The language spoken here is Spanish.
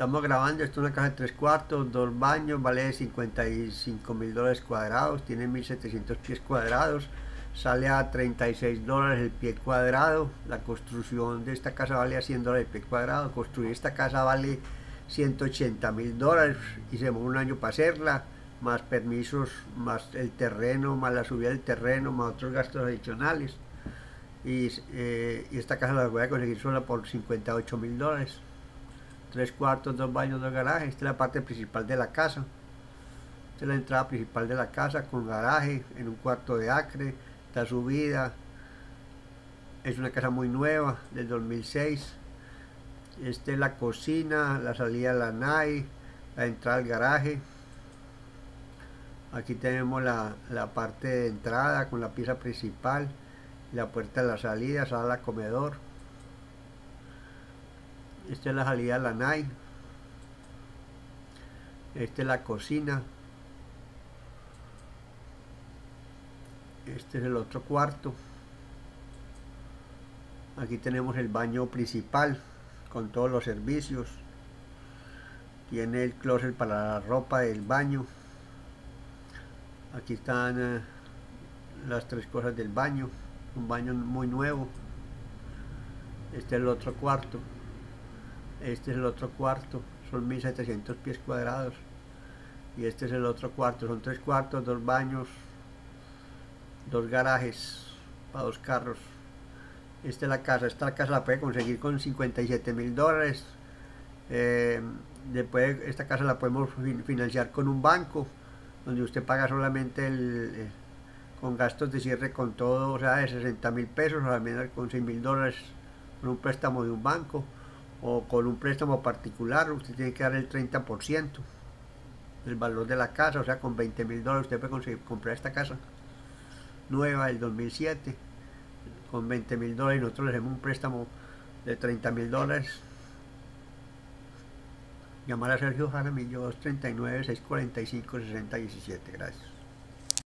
Estamos grabando, esto es una casa de 3 cuartos, 2 baños, vale $55.000 cuadrados, tiene 1.700 pies cuadrados, sale a $36 el pie cuadrado. La construcción de esta casa vale a $100 el pie cuadrado. Construir esta casa vale $180.000 y se demoró un año para hacerla, más permisos, más el terreno, más la subida del terreno, más otros gastos adicionales. Y esta casa la voy a conseguir sola por $58.000. 3 cuartos, 2 baños, 2 garajes. Esta es la parte principal de la casa. Esta es la entrada principal de la casa con garaje en 1/4 de acre. Está subida. Es una casa muy nueva, del 2006. Esta es la cocina, la salida de la nave, la entrada al garaje. Aquí tenemos la parte de entrada con la pieza principal, la puerta de la salida, sala, comedor. Esta es la salida de la nave. Esta es la cocina. Este es el otro cuarto. Aquí tenemos el baño principal con todos los servicios. Tiene el closet para la ropa del baño. Aquí están las 3 cosas del baño. Un baño muy nuevo. Este es el otro cuarto. Este es el otro cuarto. Son 1.700 pies cuadrados. Y este es el otro cuarto. Son 3 cuartos, 2 baños, 2 garajes para 2 carros. Esta es la casa. Esta casa la puede conseguir con $57.000. Después esta casa la podemos financiar con un banco, donde usted paga solamente con gastos de cierre, con todo, o sea, de $60.000 o al menos con $6.000 con un préstamo de un banco o con un préstamo particular. Usted tiene que dar el 30% del valor de la casa, o sea, con $20.000 usted puede conseguir comprar esta casa nueva del 2007 con $20.000 y nosotros le hacemos un préstamo de $30.000. Llamar a Sergio Jaramillo 239-645-6017. Gracias.